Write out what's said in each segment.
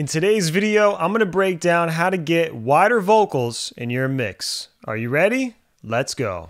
In today's video, I'm gonna break down how to get wider vocals in your mix. Are you ready? Let's go.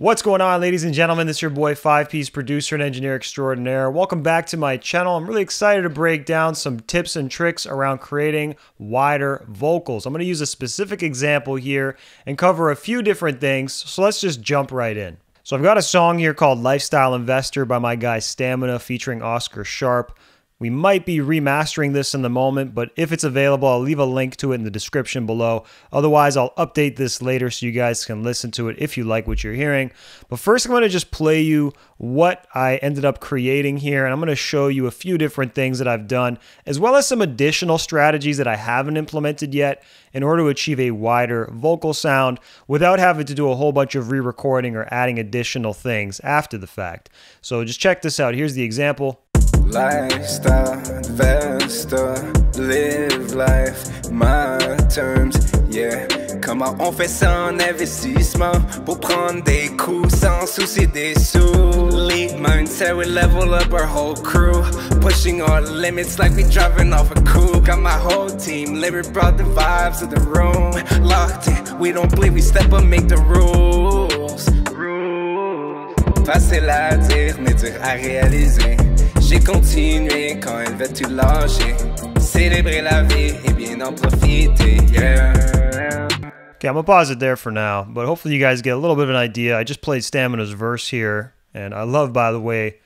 What's going on, ladies and gentlemen? This is your boy 5P's producer and engineer extraordinaire. Welcome back to my channel. I'm really excited to break down some tips and tricks around creating wider vocals. I'm going to use a specific example here and cover a few different things, so let's just jump right in. So I've got a song here called Lifestyle Investor by my guy Stamina featuring Oscar Sharp. We might be remastering this in the moment, but if it's available, I'll leave a link to it in the description below. Otherwise, I'll update this later so you guys can listen to it if you like what you're hearing. But first, I'm going to just play you what I ended up creating here, and I'm going to show you a few different things that I've done, as well as some additional strategies that I haven't implemented yet in order to achieve a wider vocal sound without having to do a whole bunch of re-recording or adding additional things after the fact. So just check this out. Here's the example. Lifestyle investor, live life, my terms, yeah. Comment on fait sans investissement pour prendre des coups sans souci des sous. League mindset, we level up our whole crew, pushing our limits like we driving off a coupe. Got my whole team, Larry brought the vibes to the room. Locked in, we don't believe, we step up, make the rules. Facile à dire, mais dur à réaliser. J'ai continué quand elle veut tout lâcher. Célébrer la vie et bien en profiter, yeah. Okay, I'm gonna pause it there for now, but hopefully you guys get a little bit of an idea. I just played Stamina's verse here, and I love, by the way,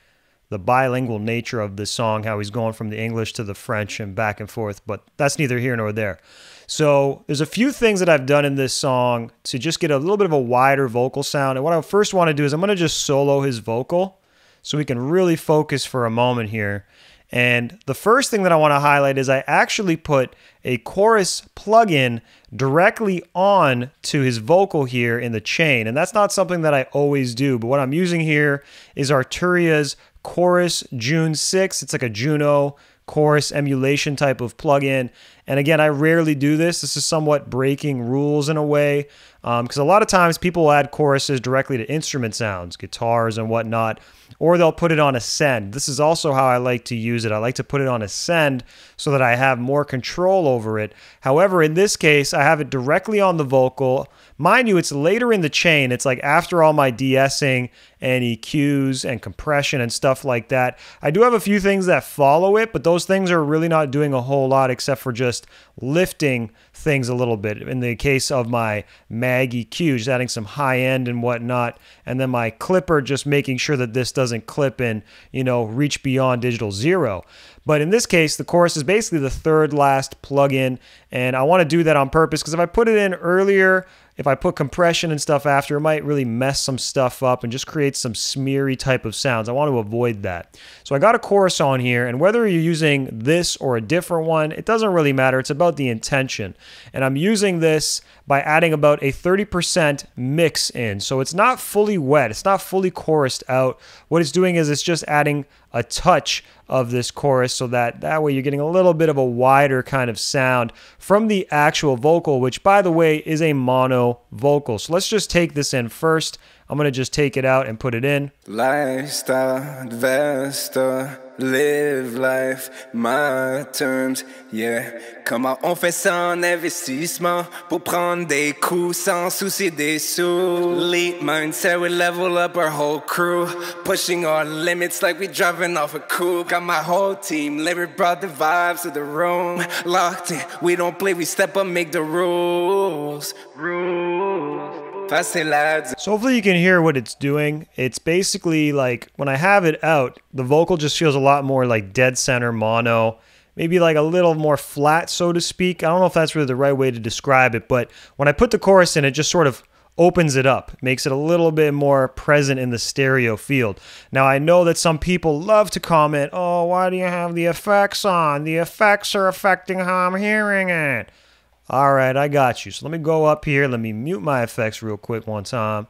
the bilingual nature of this song, how he's going from the English to the French and back and forth, but that's neither here nor there. So there's a few things that I've done in this song to just get a little bit of a wider vocal sound, and what I first want to do is I'm gonna just solo his vocal, so we can really focus for a moment here. And the first thing that I want to highlight is I actually put a chorus plugin directly on to his vocal here in the chain. And that's not something that I always do, but what I'm using here is Arturia's Chorus June 6. It's like a Juno chorus emulation type of plugin. And again, I rarely do this. This is somewhat breaking rules in a way, because a lot of times people add choruses directly to instrument sounds, guitars and whatnot, or they'll put it on Ascend. This is also how I like to use it. I like to put it on Ascend so that I have more control over it. However, in this case, I have it directly on the vocal. Mind you, it's later in the chain. It's like after all my de-essing and EQs and compression and stuff like that. I do have a few things that follow it, but those things are really not doing a whole lot except for just lifting things a little bit. In the case of my Mag EQ, just adding some high end and whatnot, and then my clipper just making sure that this doesn't clip and, you know, reach beyond digital zero. But in this case, the chorus is basically the third last plugin, and I want to do that on purpose because if I put it in earlier, if I put compression and stuff after, it might really mess some stuff up and just create some smeary type of sounds. I want to avoid that. So I got a chorus on here, and whether you're using this or a different one, it doesn't really matter. It's about the intention. And I'm using this by adding about a 30% mix in. So it's not fully wet. It's not fully chorused out. What it's doing is it's just adding a touch of this chorus so that way you're getting a little bit of a wider kind of sound from the actual vocal, which, by the way, is a mono vocal. So let's just take this in first. I'm going to just take it out and put it in. Lifestyle investor, live life, my terms, yeah. Comment on fait sans investissement pour prendre des coups sans souci des sous. Lead mindset, we level up our whole crew, pushing our limits like we driving off a coupe. Got my whole team, Larry brought the vibes to the room. Locked in, we don't play, we step up, make the rules. So hopefully you can hear what it's doing. It's basically like when I have it out, the vocal just feels a lot more like dead center mono, maybe like a little more flat, so to speak. I don't know if that's really the right way to describe it, but when I put the chorus in, it just sort of opens it up, makes it a little bit more present in the stereo field. Now, I know that some people love to comment, oh, why do you have the effects on? The effects are affecting how I'm hearing it. All right, I got you. So let me go up here. Let me mute my effects real quick one time.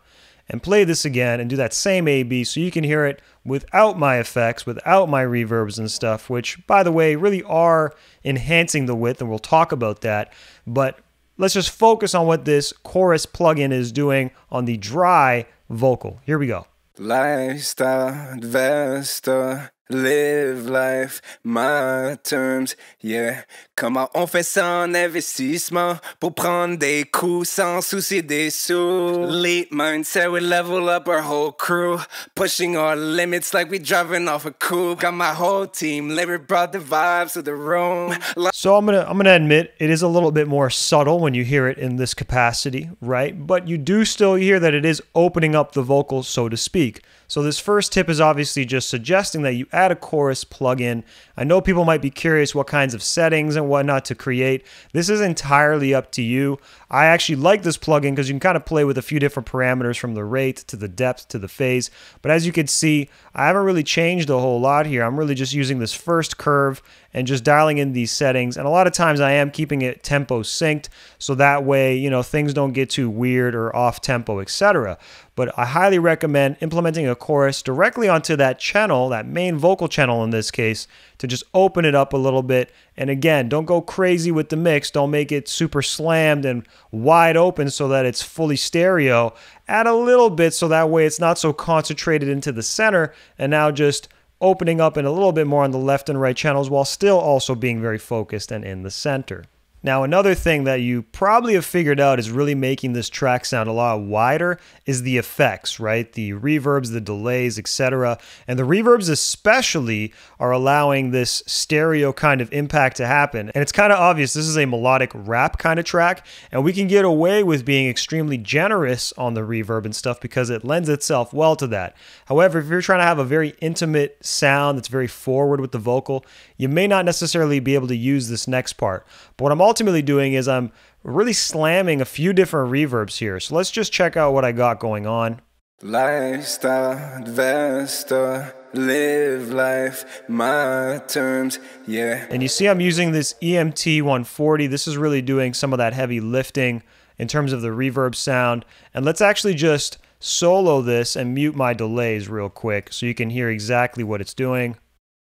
and play this again and do that same A/B so you can hear it without my effects, without my reverbs and stuff, which, by the way, really are enhancing the width, and we'll talk about that. But let's just focus on what this chorus plugin is doing on the dry vocal. Here we go. Lifestyle investor, live life, my terms, yeah. Comment on fait ça en investissement pour prendre des coups sans souci des sous? Elite mindset, we level up our whole crew, pushing our limits like we driving off a coupe. Got my whole team, labor brought the vibes to the room. So I'm gonna admit it is a little bit more subtle when you hear it in this capacity, right? But you do still hear that it is opening up the vocals, so to speak. So this first tip is obviously just suggesting that you add a chorus plugin. I know people might be curious what kinds of settings and whatnot to create. This is entirely up to you. I actually like this plugin because you can kind of play with a few different parameters, from the rate to the depth to the phase. But as you can see, I haven't really changed a whole lot here. I'm really just using this first curve and just dialing in these settings. And a lot of times I am keeping it tempo synced, so that way, you know, things don't get too weird or off tempo, etc. But I highly recommend implementing a chorus directly onto that channel, that main vocal channel in this case, to just open it up a little bit. And again, don't go crazy with the mix. Don't make it super slammed and wide open so that it's fully stereo. Add a little bit so that way it's not so concentrated into the center, and now just opening up in a little bit more on the left and right channels while still also being very focused and in the center. Now, another thing that you probably have figured out is really making this track sound a lot wider is the effects, right? The reverbs, the delays, etc. And the reverbs especially are allowing this stereo kind of impact to happen. And it's kind of obvious this is a melodic rap kind of track, and we can get away with being extremely generous on the reverb and stuff because it lends itself well to that. However, if you're trying to have a very intimate sound that's very forward with the vocal, you may not necessarily be able to use this next part. But what I'm ultimately doing is I'm really slamming a few different reverbs here. So let's just check out what I got going on. Lifestyle investor, live life, my terms, yeah. And you see I'm using this EMT 140. This is really doing some of that heavy lifting in terms of the reverb sound. And let's actually just solo this and mute my delays real quick so you can hear exactly what it's doing.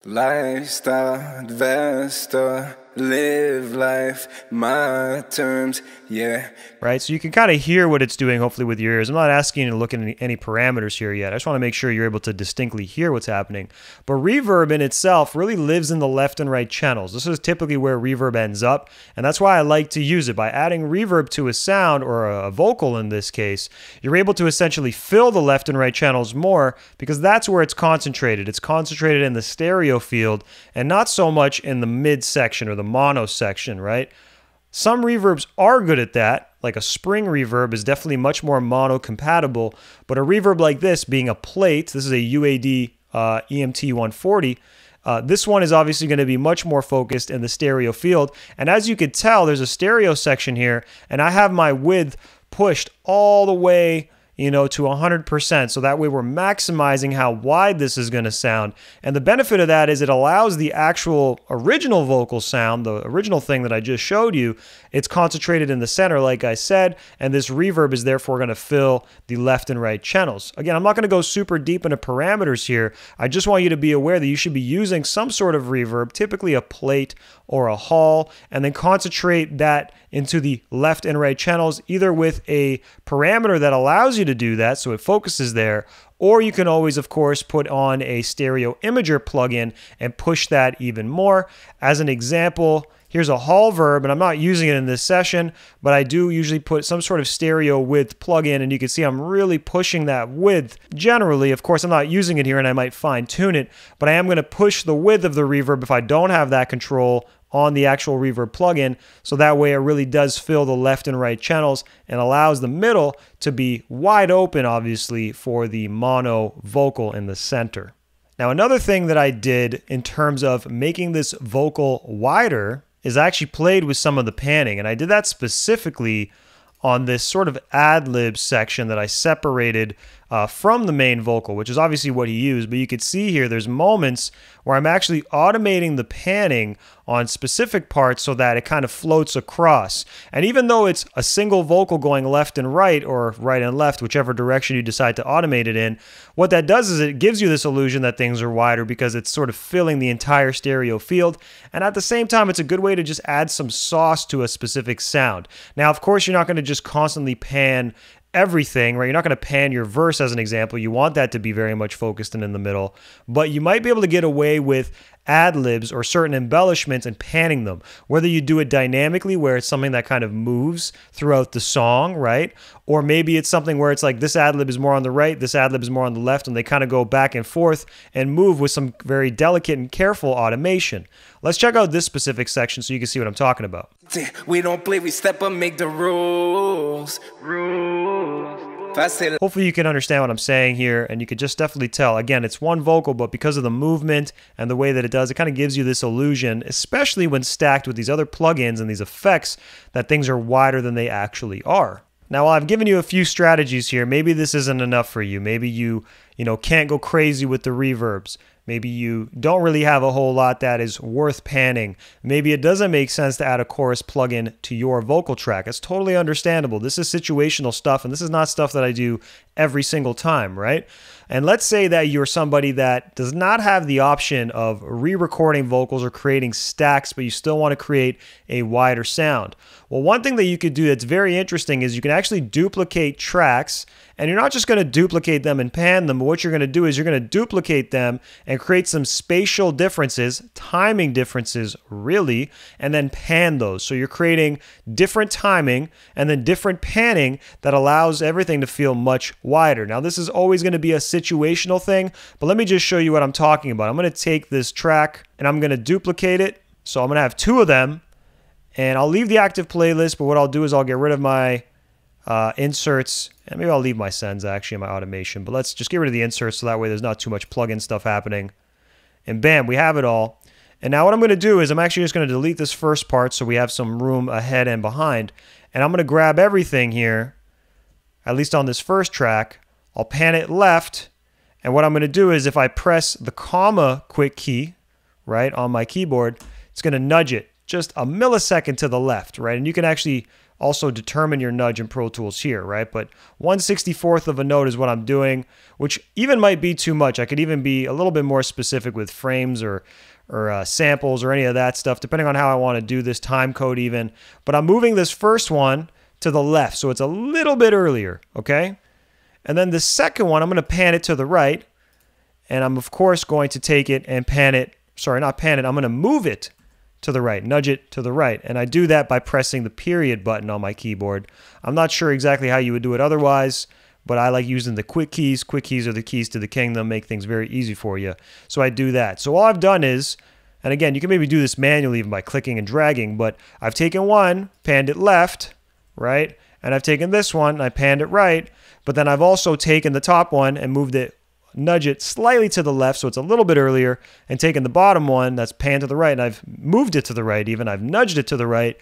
Lifestyle investor, live life, my terms, yeah. Right, so you can kind of hear what it's doing, hopefully, with your ears. I'm not asking you to look at any parameters here yet. I just want to make sure you're able to distinctly hear what's happening. But reverb in itself really lives in the left and right channels. This is typically where reverb ends up, and that's why I like to use it. By adding reverb to a sound, or a vocal in this case, you're able to essentially fill the left and right channels more because that's where it's concentrated. It's concentrated in the stereo field and not so much in the mid section or the mono section, right? Some reverbs are good at that, like a spring reverb is definitely much more mono compatible, but a reverb like this being a plate, this is a UAD EMT 140, this one is obviously going to be much more focused in the stereo field. And as you could tell, there's a stereo section here, and I have my width pushed all the way, you know, to 100%. So that way we're maximizing how wide this is going to sound. And the benefit of that is it allows the actual original vocal sound, the original thing that I just showed you, it's concentrated in the center, like I said, and this reverb is therefore going to fill the left and right channels. Again, I'm not going to go super deep into parameters here. I just want you to be aware that you should be using some sort of reverb, typically a plate or a hall, and then concentrate that into the left and right channels, either with a parameter that allows you to do that, so it focuses there, or you can always, of course, put on a stereo imager plugin and push that even more. As an example, here's a hall verb, and I'm not using it in this session, but I do usually put some sort of stereo width plugin, and you can see I'm really pushing that width. Generally, of course, I'm not using it here, and I might fine tune it, but I am going to push the width of the reverb if I don't have that control on the actual reverb plugin, so that way it really does fill the left and right channels and allows the middle to be wide open, obviously, for the mono vocal in the center. Now, another thing that I did in terms of making this vocal wider is I actually played with some of the panning, and I did that specifically on this sort of ad lib section that I separated from the main vocal, which is obviously what he used, but you could see here there's moments where I'm actually automating the panning on specific parts so that it kind of floats across. And even though it's a single vocal going left and right, or right and left, whichever direction you decide to automate it in, what that does is it gives you this illusion that things are wider because it's sort of filling the entire stereo field. And at the same time, it's a good way to just add some sauce to a specific sound. Now, of course, you're not going to just constantly pan everything, right? You're not going to pan your verse as an example. You want that to be very much focused and in the middle, but you might be able to get away with ad-libs or certain embellishments and panning them, whether you do it dynamically where it's something that kind of moves throughout the song, right? Or maybe it's something where it's like this ad-lib is more on the right, this ad-lib is more on the left, and they kind of go back and forth and move with some very delicate and careful automation. Let's check out this specific section so you can see what I'm talking about. We don't play, we step up, make the rules, Hopefully you can understand what I'm saying here, and you could just definitely tell. Again, it's one vocal, but because of the movement and the way that it does, it kind of gives you this illusion, especially when stacked with these other plugins and these effects, that things are wider than they actually are. Now, while I've given you a few strategies here, maybe this isn't enough for you. Maybe you know, can't go crazy with the reverbs. Maybe you don't really have a whole lot that is worth panning. Maybe it doesn't make sense to add a chorus plugin to your vocal track. It's totally understandable. This is situational stuff, and this is not stuff that I do every single time, right? And let's say that you're somebody that does not have the option of re-recording vocals or creating stacks, but you still want to create a wider sound. Well, one thing that you could do that's very interesting is you can actually duplicate tracks, and you're not just going to duplicate them and pan them, but what you're going to do is you're going to duplicate them and create some spatial differences, timing differences really, and then pan those. So you're creating different timing and then different panning that allows everything to feel much wider. Now, this is always going to be a situational thing, but let me just show you what I'm talking about. I'm going to take this track and I'm going to duplicate it. So I'm going to have two of them, and I'll leave the active playlist, but what I'll do is I'll get rid of my inserts, and maybe I'll leave my sends actually in my automation, but let's just get rid of the inserts so that way there's not too much plugin stuff happening. And bam, we have it all. And now what I'm going to do is I'm actually just going to delete this first part so we have some room ahead and behind, and I'm going to grab everything here, at least on this first track. I'll pan it left, and what I'm going to do is if I press the comma quick key, right, on my keyboard, it's going to nudge it just a millisecond to the left, right? And you can actually also determine your nudge in Pro Tools here, right? But 1/64th of a note is what I'm doing, which even might be too much. I could even be a little bit more specific with frames or samples or any of that stuff, depending on how I want to do this, time code even. But I'm moving this first one to the left, so it's a little bit earlier, okay? And then the second one, I'm going to pan it to the right, and I'm, of course, going to take it and pan it. Sorry, not pan it. I'm going to move it to the right, nudge it to the right. And I do that by pressing the period button on my keyboard. I'm not sure exactly how you would do it otherwise, but I like using the quick keys. Quick keys are the keys to the kingdom, make things very easy for you. So I do that. So all I've done is, and again, you can maybe do this manually even by clicking and dragging, but I've taken one, panned it left, right? And I've taken this one, and I panned it right, but then I've also taken the top one and moved it, nudge it slightly to the left so it's a little bit earlier, and taking the bottom one that's panned to the right, and I've moved it to the right even, I've nudged it to the right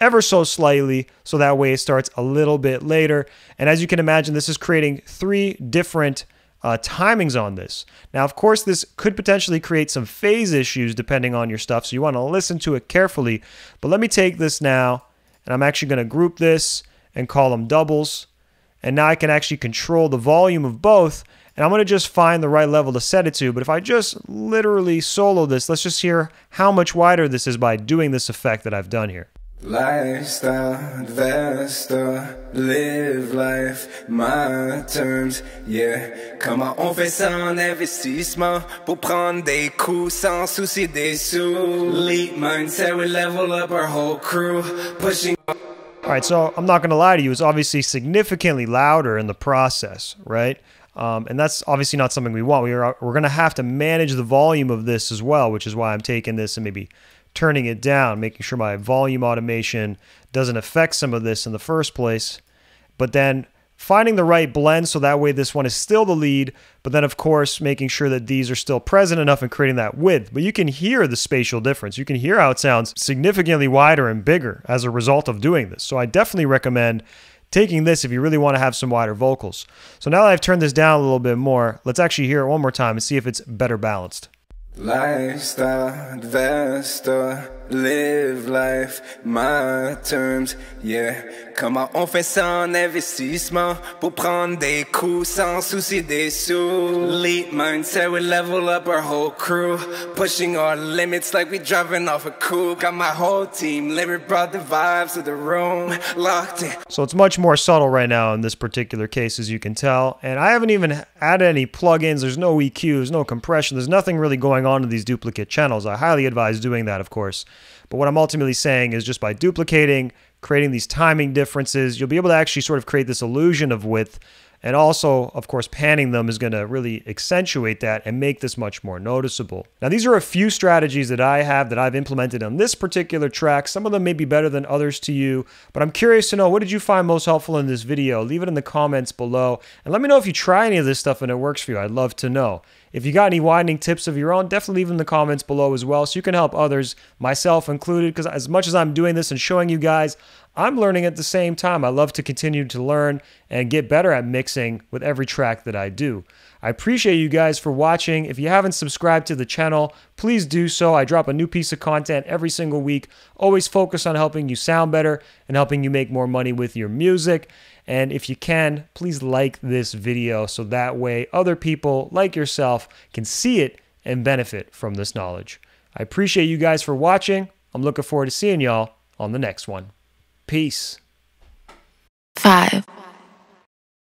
ever so slightly so that way it starts a little bit later. And as you can imagine, this is creating three different timings on this. Now, of course, this could potentially create some phase issues depending on your stuff, so you want to listen to it carefully. But let me take this now, and I'm actually going to group this and call them doubles. And now I can actually control the volume of both, and I'm going to just find the right level to set it to. But if I just literally solo this, let's just hear how much wider this is by doing this effect that I've done here. Lifestyle, Vesta, live life, my terms, yeah. Comment on fait sans investissement pour prendre des coups sans souci des sous. Leap mindset, we level up our whole crew, pushing. All right, so I'm not going to lie to you, it's obviously significantly louder in the process, right? And that's obviously not something we want. We're going to have to manage the volume of this as well, which is why I'm taking this and maybe turning it down, making sure my volume automation doesn't affect some of this in the first place. But then finding the right blend so that way this one is still the lead, but then of course making sure that these are still present enough and creating that width. But you can hear the spatial difference. You can hear how it sounds significantly wider and bigger as a result of doing this. So I definitely recommend taking this if you really want to have some wider vocals. So now that I've turned this down a little bit more, let's actually hear it one more time and see if it's better balanced. Lifestyle, investor, live life, my terms, yeah. Comment on fait sans investissement pour prendre des coups sans souci des sous? Leap mindset, we level up our whole crew, pushing our limits like we driving off a coupe. Got my whole team, Larry brought the vibes to the room, locked in. So it's much more subtle right now in this particular case, as you can tell. And I haven't even added any plugins. There's no EQ, there's no compression, there's nothing really going on to these duplicate channels. I highly advise doing that, of course. But what I'm ultimately saying is just by duplicating, creating these timing differences, you'll be able to actually sort of create this illusion of width. And also, of course, panning them is going to really accentuate that and make this much more noticeable. Now, these are a few strategies that I have that I've implemented on this particular track. Some of them may be better than others to you, but I'm curious to know, what did you find most helpful in this video? Leave it in the comments below and let me know if you try any of this stuff and it works for you. I'd love to know. If you got any widening tips of your own, definitely leave them in the comments below as well so you can help others, myself included, because as much as I'm doing this and showing you guys, I'm learning at the same time. I love to continue to learn and get better at mixing with every track that I do. I appreciate you guys for watching. If you haven't subscribed to the channel, please do so. I drop a new piece of content every single week. Always focus on helping you sound better and helping you make more money with your music. And if you can, please like this video so that way other people like yourself can see it and benefit from this knowledge. I appreciate you guys for watching. I'm looking forward to seeing y'all on the next one. Peace. 5